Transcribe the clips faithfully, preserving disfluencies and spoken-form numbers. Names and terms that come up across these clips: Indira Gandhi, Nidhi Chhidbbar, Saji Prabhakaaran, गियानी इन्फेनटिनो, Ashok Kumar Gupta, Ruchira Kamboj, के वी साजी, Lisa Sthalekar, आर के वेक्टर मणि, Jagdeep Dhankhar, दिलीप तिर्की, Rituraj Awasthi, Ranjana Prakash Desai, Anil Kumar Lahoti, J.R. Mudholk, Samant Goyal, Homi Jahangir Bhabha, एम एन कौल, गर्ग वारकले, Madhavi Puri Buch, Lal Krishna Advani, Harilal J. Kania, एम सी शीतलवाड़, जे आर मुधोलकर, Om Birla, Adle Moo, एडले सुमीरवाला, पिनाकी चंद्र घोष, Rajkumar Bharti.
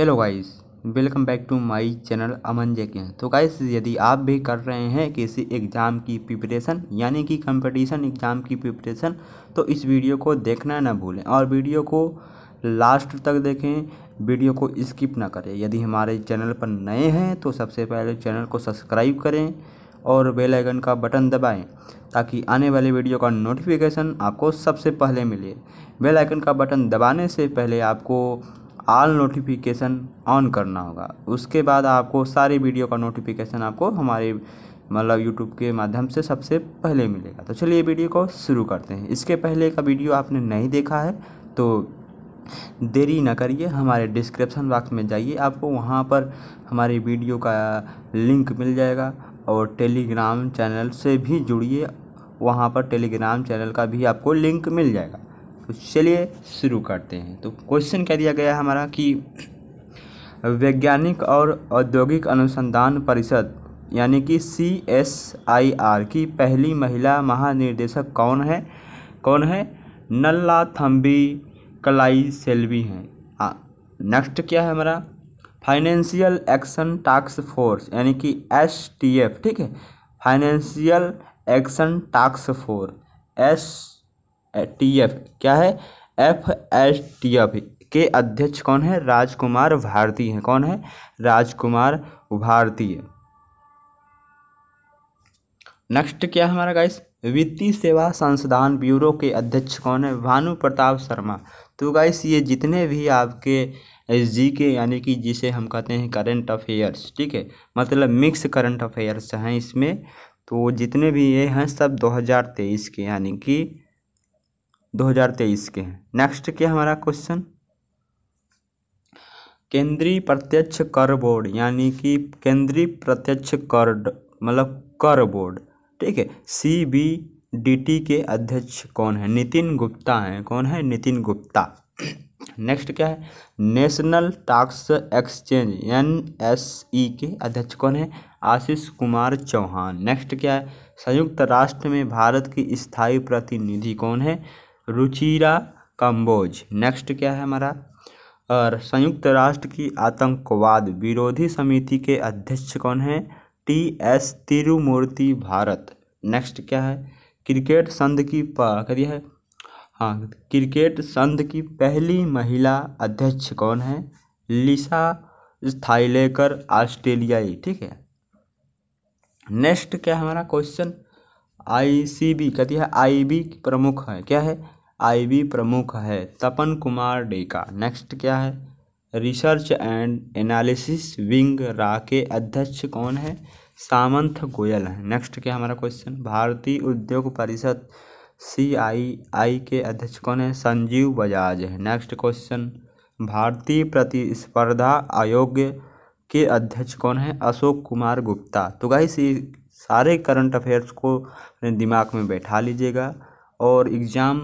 Hello guys, welcome back to my channel Aman J K. तो guys, यदि आप भी कर रहे हैं किसी एग्ज़ाम की प्रिपरेशन यानी कि कंपटीशन एग्ज़ाम की प्रिपरेशन, तो इस वीडियो को देखना ना भूलें और वीडियो को लास्ट तक देखें, वीडियो को स्किप ना करें। यदि हमारे चैनल पर नए हैं तो सबसे पहले चैनल को सब्सक्राइब करें और बेल आइकन का बटन दबाएं ताकि आने वाले वीडियो का नोटिफिकेशन आपको सबसे पहले मिले। बेल आइकन का बटन दबाने से पहले आपको ऑल नोटिफिकेशन ऑन करना होगा, उसके बाद आपको सारे वीडियो का नोटिफिकेशन आपको हमारे मतलब यूट्यूब के माध्यम से सबसे पहले मिलेगा। तो चलिए वीडियो को शुरू करते हैं। इसके पहले का वीडियो आपने नहीं देखा है तो देरी ना करिए, हमारे डिस्क्रिप्शन बॉक्स में जाइए, आपको वहाँ पर हमारे वीडियो का लिंक मिल जाएगा। और टेलीग्राम चैनल से भी जुड़िए, वहाँ पर टेलीग्राम चैनल का भी आपको लिंक मिल जाएगा। तो चलिए शुरू करते हैं। तो क्वेश्चन क्या दिया गया है हमारा कि वैज्ञानिक और औद्योगिक अनुसंधान परिषद यानी कि सी एस आई आर की पहली महिला महानिदेशक कौन है कौन है नल्ला थम्बी कलाई सेल्वी हैं। नेक्स्ट क्या है हमारा फाइनेंशियल एक्शन टास्क फोर्स यानी कि एस टी एफ, ठीक है, financial action task force S T F क्या है एफ एस टी एफ के अध्यक्ष कौन है राजकुमार भारती हैं। कौन है राजकुमार भारती है। नेक्स्ट क्या है हमारा गाइस, वित्तीय सेवा संस्थान ब्यूरो के अध्यक्ष कौन है भानु प्रताप शर्मा। तो गाइस, ये जितने भी आपके जी के यानी कि जिसे हम कहते हैं करंट अफेयर्स, ठीक है, मतलब मिक्स करंट अफेयर्स हैं इसमें, तो जितने भी ये हैं सब दो हज़ार तेईस के यानी कि दो हज़ार तेईस के हैं। नेक्स्ट क्या हमारा क्वेश्चन, केंद्रीय प्रत्यक्ष कर बोर्ड यानी कि केंद्रीय प्रत्यक्ष कर मतलब कर बोर्ड, ठीक है, सी बी डी टी के अध्यक्ष कौन है नितिन गुप्ता हैं। कौन है नितिन गुप्ता। नेक्स्ट क्या है national tax exchange N S E के अध्यक्ष कौन है आशीष कुमार चौहान। नेक्स्ट क्या है संयुक्त राष्ट्र में भारत की स्थायी प्रतिनिधि कौन है रुचिरा कंबोज। नेक्स्ट क्या है हमारा और संयुक्त राष्ट्र की आतंकवाद विरोधी समिति के अध्यक्ष कौन है T S Tirumurti Bharat. Next क्या है क्रिकेट संघ की करिए है हाँ क्रिकेट संघ की पहली महिला अध्यक्ष कौन है लिसा स्थालेकर ऑस्ट्रेलियाई, ठीक है। नेक्स्ट क्या है हमारा क्वेश्चन आईसीबी कहती है आईबी प्रमुख है क्या है आईबी प्रमुख है तपन कुमार डेका। नेक्स्ट क्या है रिसर्च एंड एनालिसिस विंग रा के अध्यक्ष कौन है सामंत गोयल है। नेक्स्ट क्या हमारा क्वेश्चन भारतीय उद्योग परिषद सी आई आई के अध्यक्ष कौन है संजीव बजाज है। नेक्स्ट क्वेश्चन भारतीय प्रतिस्पर्धा आयोग के अध्यक्ष कौन है अशोक कुमार गुप्ता। तो गाइस, ये सारे करंट अफेयर्स को अपने दिमाग में बैठा लीजिएगा और एग्ज़ाम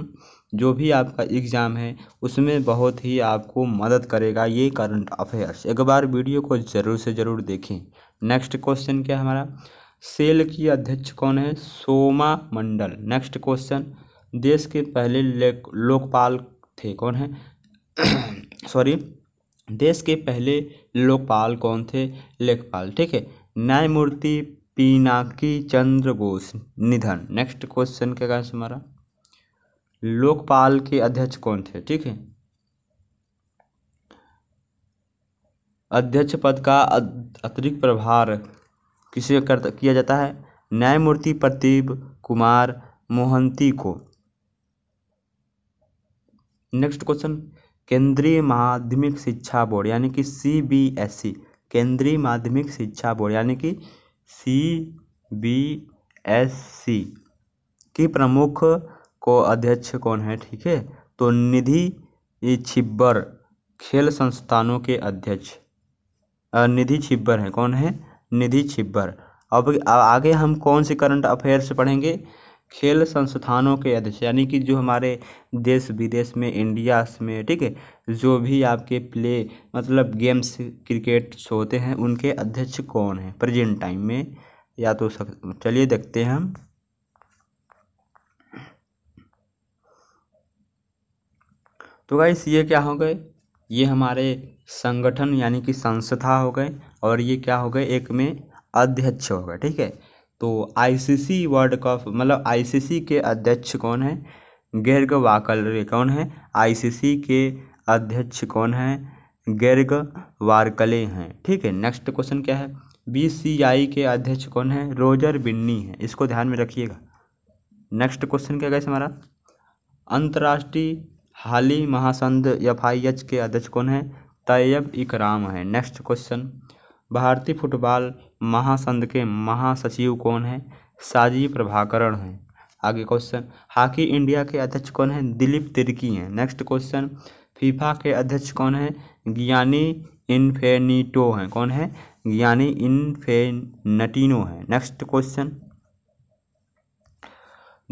जो भी आपका एग्ज़ाम है उसमें बहुत ही आपको मदद करेगा ये करंट अफेयर्स। एक बार वीडियो को ज़रूर से ज़रूर देखें। नेक्स्ट क्वेश्चन क्या हमारा सेल की अध्यक्ष कौन है सोमा मंडल। नेक्स्ट क्वेश्चन देश के पहले लोकपाल थे कौन है सॉरी देश के पहले लोकपाल कौन थे लेखपाल, ठीक है, न्यायमूर्ति पिनाकी चंद्र घोष निधन। नेक्स्ट क्वेश्चन क्या है हमारा लोकपाल के अध्यक्ष कौन थे, ठीक है, अध्यक्ष पद का अतिरिक्त प्रभार किसे किया जाता है न्यायमूर्ति प्रतीप कुमार मोहंती को। नेक्स्ट क्वेश्चन केंद्रीय माध्यमिक शिक्षा बोर्ड यानी कि सीबीएसई केंद्रीय माध्यमिक शिक्षा बोर्ड यानी कि सीबीएसई की प्रमुख को अध्यक्ष कौन है, ठीक है, तो निधि छिब्बर खेल संस्थानों के अध्यक्ष निधि छिब्बर है। कौन है निधि छिब्बर। अब आगे हम कौन से करंट अफेयर्स पढ़ेंगे खेल संस्थानों के अध्यक्ष यानी कि जो हमारे देश विदेश में इंडिया में, ठीक है, जो भी आपके प्ले मतलब गेम्स क्रिकेट्स होते हैं उनके अध्यक्ष कौन है प्रेजेंट टाइम में या तो सक... चलिए देखते हैं हम। तो गाइस, ये क्या हो गए ये हमारे संगठन यानी कि संस्था हो गए और ये क्या हो गए एक में अध्यक्ष हो गए। ठीक है, तो आईसीसी वर्ल्ड कप मतलब आईसीसी के अध्यक्ष कौन है? गर्ग वाकल। कौन है? आईसीसी के अध्यक्ष कौन है? गर्ग वारकले हैं। ठीक है, नेक्स्ट क्वेश्चन क्या है? बीसीसीआई के अध्यक्ष कौन है? रोजर बिन्नी है, इसको ध्यान में रखिएगा। नेक्स्ट क्वेश्चन क्या गाइस हमारा? अंतर्राष्ट्रीय हाली महासंघ एफ आई एच के अध्यक्ष कौन है? तैयब इकराम है। नेक्स्ट क्वेश्चन, भारतीय फुटबॉल महासंघ के महासचिव कौन है? साजी प्रभाकरण हैं। आगे क्वेश्चन, हॉकी इंडिया के अध्यक्ष कौन है? दिलीप तिर्की हैं। नेक्स्ट क्वेश्चन, फीफा के अध्यक्ष कौन है? गियानी इन्फेनिटो हैं। कौन है? गियानी इन्फेनटिनो हैं। नेक्स्ट क्वेश्चन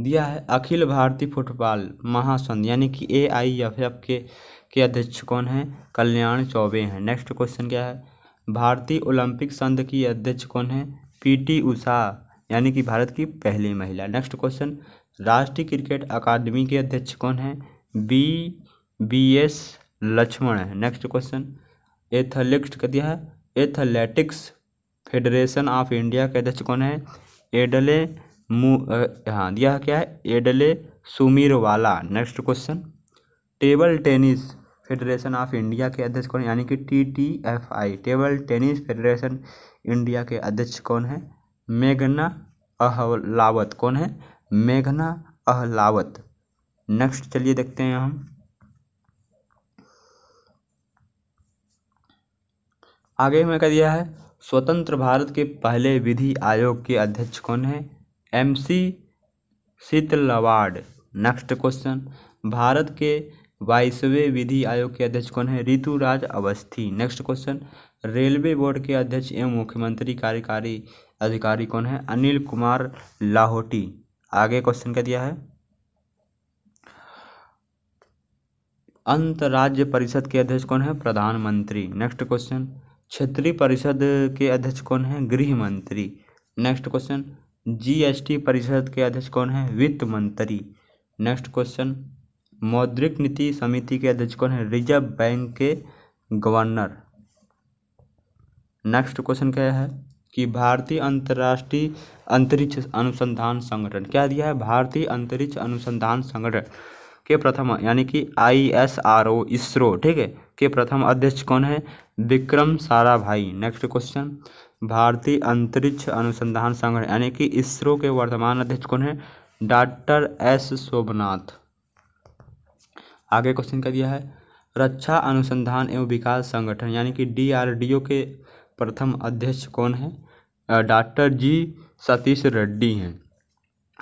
दिया है, अखिल भारतीय फुटबॉल महासंघ यानी कि ए आई एफ एफ के के अध्यक्ष कौन है? कल्याण चौबे हैं। नेक्स्ट क्वेश्चन क्या है? भारतीय ओलंपिक संघ की अध्यक्ष कौन है? पीटी उषा यानी कि भारत की पहली महिला। नेक्स्ट क्वेश्चन, राष्ट्रीय क्रिकेट अकादमी के अध्यक्ष कौन है? बी बी एस लक्ष्मण है। नेक्स्ट क्वेश्चन, एथलेटिक्स का दिया है, एथलेटिक्स फेडरेशन ऑफ इंडिया के अध्यक्ष कौन है? एडले मू हाँ दिया है क्या है? एडले सुमीरवाला। Next question, table tennis federation of India के अध्यक्ष कौन है? यानी कि T T F I table tennis federation India के अध्यक्ष कौन है? मेघना अहलावत। कौन है? मेघना अहलावत। नेक्स्ट चलिए देखते हैं हम आगे में कह दिया है, स्वतंत्र भारत के पहले विधि आयोग के अध्यक्ष कौन है? एम सी शीतलवाड़। Next question, Bharat के बाईसवें विधि आयोग के अध्यक्ष कौन है? Rituraj Awasthi. Next question, railway board के अध्यक्ष एवं मुख्यमंत्री कार्यकारी अधिकारी कौन है? अनिल कुमार लाहोटी। आगे क्वेश्चन क्या दिया है? अंतर्राज्य परिषद के अध्यक्ष कौन है? प्रधानमंत्री। नेक्स्ट क्वेश्चन, क्षेत्रीय परिषद के अध्यक्ष कौन है? गृह मंत्री। नेक्स्ट क्वेश्चन, जीएसटी परिषद के अध्यक्ष कौन है? वित्त मंत्री। नेक्स्ट क्वेश्चन, मौद्रिक नीति समिति के अध्यक्ष कौन है? रिजर्व बैंक के गवर्नर। नेक्स्ट क्वेश्चन क्या है कि भारतीय अंतर्राष्ट्रीय अंतरिक्ष अनुसंधान संगठन क्या दिया है? भारतीय अंतरिक्ष अनुसंधान संगठन के प्रथम यानी कि I S R O ISRO ठीक है के प्रथम अध्यक्ष कौन है? विक्रम साराभाई। नेक्स्ट क्वेश्चन, भारतीय अंतरिक्ष अनुसंधान संगठन यानी कि इसरो के वर्तमान अध्यक्ष कौन है? Doctor S Somnath. आगे क्वेश्चन का दिया है, रक्षा अनुसंधान एवं विकास संगठन यानी कि डीआरडीओ के प्रथम अध्यक्ष कौन है? डॉक्टर जी सतीश रेड्डी हैं।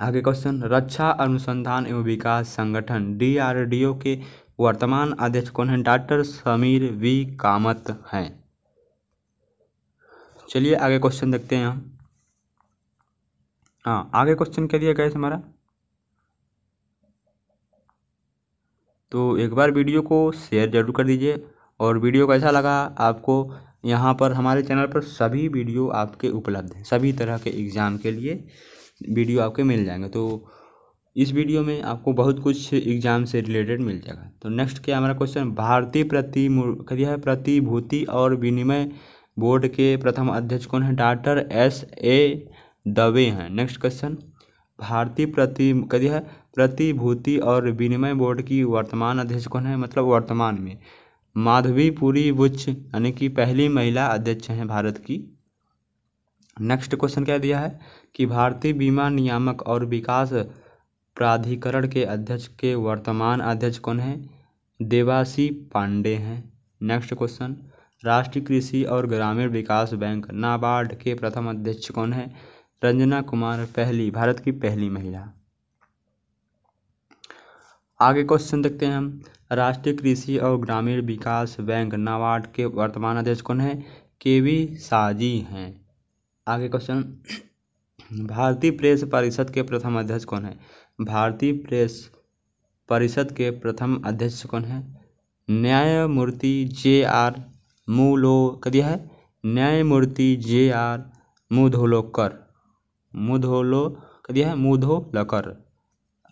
आगे क्वेश्चन, रक्षा अनुसंधान एवं विकास संगठन डीआरडीओ के वर्तमान अध्यक्ष कौन है? डॉक्टर समीर वी कामत हैं। चलिए आगे क्वेश्चन देखते हैं हम। हाँ, आगे क्वेश्चन क्या दिया गाइस हमारा? तो एक बार वीडियो को शेयर जरूर कर दीजिए और वीडियो कैसा लगा आपको, यहाँ पर हमारे चैनल पर सभी वीडियो आपके उपलब्ध हैं, सभी तरह के एग्ज़ाम के लिए वीडियो आपके मिल जाएंगे। तो इस वीडियो में आपको बहुत कुछ एग्ज़ाम से रिलेटेड मिल जाएगा। तो नेक्स्ट क्या हमारा क्वेश्चन? भारतीय प्रतिमूर्ति प्रतिभूति और विनिमय बोर्ड के प्रथम अध्यक्ष कौन है? डॉक्टर एस ए दवे हैं। नेक्स्ट क्वेश्चन, भारतीय प्रति कदी है प्रतिभूति और विनिमय बोर्ड की वर्तमान अध्यक्ष कौन है? मतलब वर्तमान में माधवी पुरी बुच यानी कि पहली महिला अध्यक्ष हैं भारत की। नेक्स्ट क्वेश्चन क्या दिया है कि भारतीय बीमा नियामक और विकास प्राधिकरण के अध्यक्ष के वर्तमान अध्यक्ष कौन है? देवासी पांडे हैं। नेक्स्ट क्वेश्चन, राष्ट्रीय कृषि और ग्रामीण विकास बैंक नाबार्ड के प्रथम अध्यक्ष कौन है? रंजना कुमार, पहली भारत की पहली महिला। आगे क्वेश्चन देखते हैं हम, राष्ट्रीय कृषि और ग्रामीण विकास बैंक नाबार्ड के वर्तमान अध्यक्ष कौन है? के वी साजी हैं। आगे क्वेश्चन, भारतीय प्रेस परिषद के प्रथम अध्यक्ष कौन है? भारतीय प्रेस परिषद के प्रथम अध्यक्ष कौन है? न्यायमूर्ति जे आर मुलोक दिया है न्यायमूर्ति जे आर मुधोलोकर मुधोलो दिया है मुधोलकर।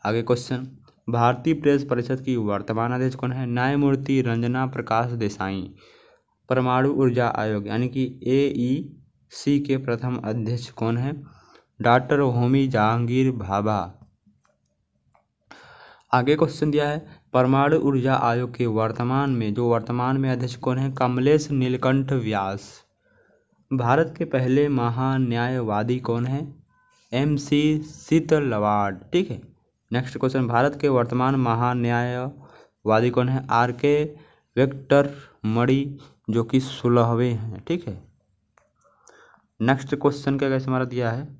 आगे क्वेश्चन, भारतीय प्रेस परिषद की वर्तमान अध्यक्ष कौन है? न्यायमूर्ति रंजना प्रकाश देसाई। परमाणु ऊर्जा आयोग यानी कि ए ई सी के प्रथम अध्यक्ष कौन है? डॉक्टर होमी जहांगीर भाभा। आगे क्वेश्चन दिया है परमाणु ऊर्जा आयोग के वर्तमान में जो वर्तमान में अध्यक्ष कौन है? कमलेश नीलकंठ व्यास। भारत के पहले महान्यायवादी कौन है? एम सी शीतलवाड़। ठीक है। नेक्स्ट क्वेश्चन, भारत के वर्तमान महान्यायवादी कौन है? आर के वेक्टर मणि जो कि सोलहवें हैं। ठीक है। नेक्स्ट क्वेश्चन क्या कैसे हमारा दिया है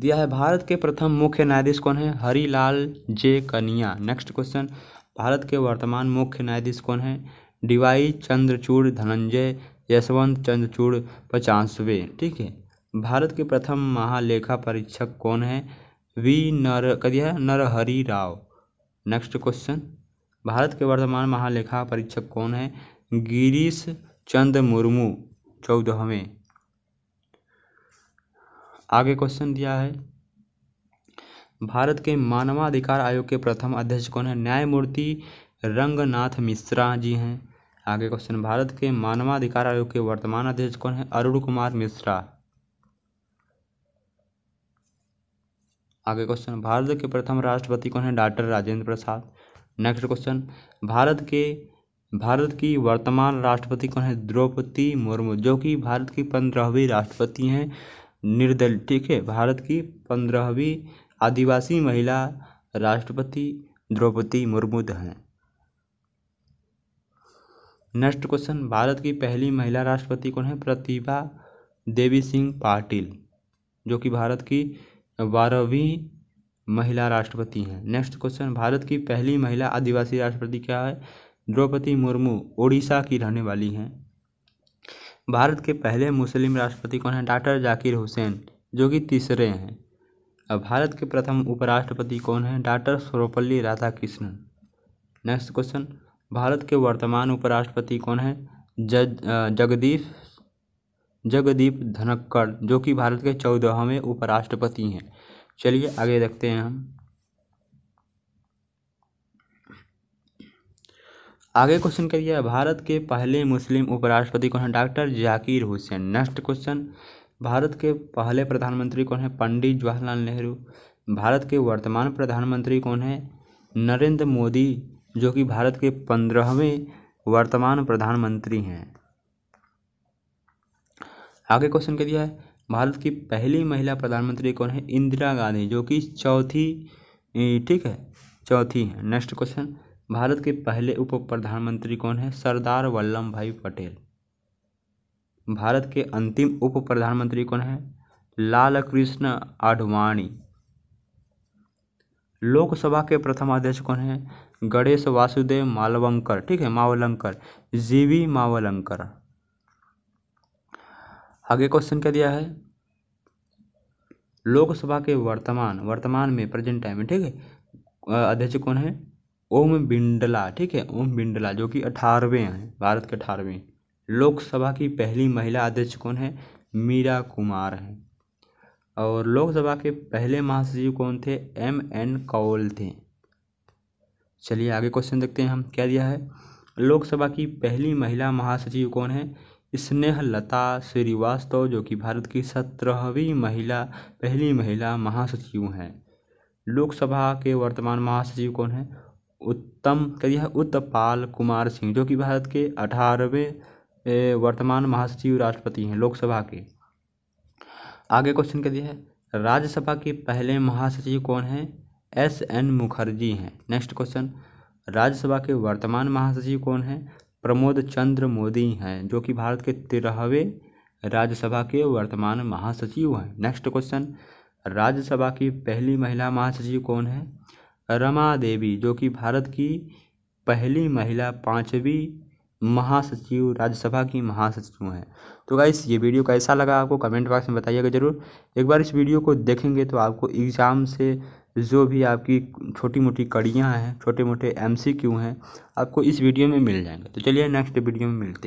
दिया है भारत के प्रथम मुख्य न्यायाधीश कौन है? हरिलाल जे कनिया। नेक्स्ट क्वेश्चन, भारत के वर्तमान मुख्य न्यायाधीश कौन है? डीवाई चंद्रचूड़ धनंजय यशवंत चंद्रचूड़ पचासवे। ठीक है। भारत के प्रथम महालेखा परीक्षक कौन है? वी नर कदिया नरहरि राव। नेक्स्ट क्वेश्चन, भारत के वर्तमान महालेखा परीक्षक कौन है? गिरीश चंद्र मुर्मू चौदहवें। आगे क्वेश्चन दिया है भारत के मानवाधिकार आयोग के प्रथम अध्यक्ष कौन है? न्यायमूर्ति रंगनाथ मिश्रा जी हैं। आगे क्वेश्चन, भारत के मानवाधिकार आयोग के वर्तमान अध्यक्ष कौन है? अरुण कुमार मिश्रा। आगे क्वेश्चन, भारत के प्रथम राष्ट्रपति कौन है? Doctor Rajendra Prasad. Next question, Bharat के भारत की वर्तमान राष्ट्रपति कौन है? द्रौपदी मुर्मू जो कि भारत की पंद्रहवीं राष्ट्रपति हैं, निर्दल। ठीक है। भारत की पंद्रहवीं आदिवासी महिला राष्ट्रपति द्रौपदी मुर्मू हैं। नेक्स्ट क्वेश्चन, भारत की पहली महिला राष्ट्रपति कौन है? प्रतिभा देवी सिंह पाटिल जो कि भारत की बारहवीं महिला राष्ट्रपति हैं। नेक्स्ट क्वेश्चन, भारत की पहली महिला आदिवासी राष्ट्रपति क्या है? द्रौपदी मुर्मू ओडिशा की रहने वाली हैं। भारत के पहले मुस्लिम राष्ट्रपति कौन हैं? डॉक्टर जाकिर हुसैन जो कि तीसरे हैं। अब भारत के प्रथम उपराष्ट्रपति कौन हैं? Doctor Sarvepalli Radhakrishnan. Next question, Bharat के वर्तमान उपराष्ट्रपति कौन हैं? जग जगदीश जगदीप धनखड़ जो कि भारत के चौदहवें उपराष्ट्रपति हैं। चलिए आगे देखते हैं हम। आगे क्वेश्चन करिए, भारत के पहले मुस्लिम उपराष्ट्रपति कौन है? Doctor Zakir Hussain. Next question, Bharat के पहले प्रधानमंत्री कौन है? पंडित जवाहरलाल नेहरू। भारत के वर्तमान प्रधानमंत्री कौन है? नरेंद्र मोदी जो कि भारत के पंद्रहवें वर्तमान प्रधानमंत्री हैं। आगे क्वेश्चन करिए है भारत की पहली महिला प्रधानमंत्री कौन है? इंदिरा गांधी जो कि चौथी ठीक है चौथी है। नेक्स्ट क्वेश्चन, भारत के पहले उप प्रधानमंत्री कौन है? सरदार वल्लभ भाई पटेल। भारत के अंतिम उप प्रधानमंत्री कौन है? लाल कृष्ण आडवाणी। लोकसभा के प्रथम अध्यक्ष कौन है? गणेश वासुदेव मालवंकर। ठीक है मावलंकर जी वी मावलंकर। आगे क्वेश्चन क्या दिया है लोकसभा के वर्तमान वर्तमान में प्रेजेंट टाइम में ठीक है अध्यक्ष कौन है? ओम बिंडला। ठीक है ओम बिंडला जो कि अठारहवें हैं, भारत के अठारहवें। लोकसभा की पहली महिला अध्यक्ष कौन है? मीरा कुमार हैं। और लोकसभा के पहले महासचिव कौन थे? एम एन कौल थे। चलिए आगे क्वेश्चन देखते हैं हम। क्या दिया है लोकसभा की पहली महिला महासचिव कौन है? स्नेहलता श्रीवास्तव जो कि भारत की सत्रहवीं महिला पहली महिला महासचिव हैं। लोकसभा के वर्तमान महासचिव कौन है? उत्तम कहिए उत्तपाल कुमार सिंह जो कि भारत के अठारहवें वर्तमान महासचिव राष्ट्रपति हैं लोकसभा के। आगे क्वेश्चन कहिए है राज्यसभा के पहले महासचिव कौन है? एस एन मुखर्जी हैं। नेक्स्ट क्वेश्चन, राज्यसभा के वर्तमान महासचिव कौन है? प्रमोद चंद्र मोदी हैं जो कि भारत के तेरहवें राज्यसभा के वर्तमान महासचिव हैं। नेक्स्ट क्वेश्चन, राज्यसभा की पहली महिला महासचिव कौन है? रमा देवी जो कि भारत की पहली महिला पाँचवीं महासचिव राज्यसभा की महासचिव हैं। तो गाइस ये वीडियो कैसा लगा आपको कमेंट बॉक्स में बताइएगा ज़रूर। एक बार इस वीडियो को देखेंगे तो आपको एग्ज़ाम से जो भी आपकी छोटी मोटी कड़ियाँ हैं छोटे मोटे एमसीक्यू हैं आपको इस वीडियो में मिल जाएंगे। तो चलिए नेक्स्ट वीडियो में मिलते हैं।